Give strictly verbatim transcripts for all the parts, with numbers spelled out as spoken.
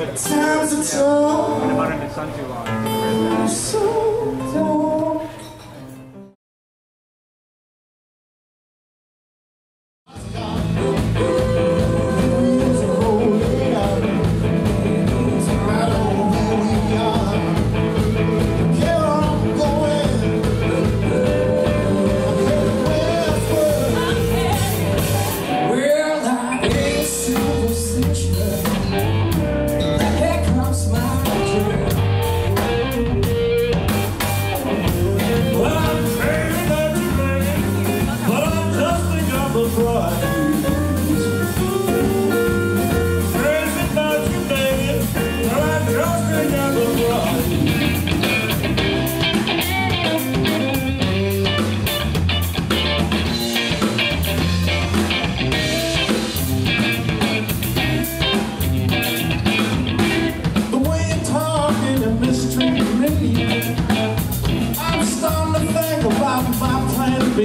Times are told. And about the sun too long. So told.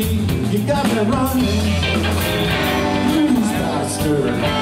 You got me running, you start stirring.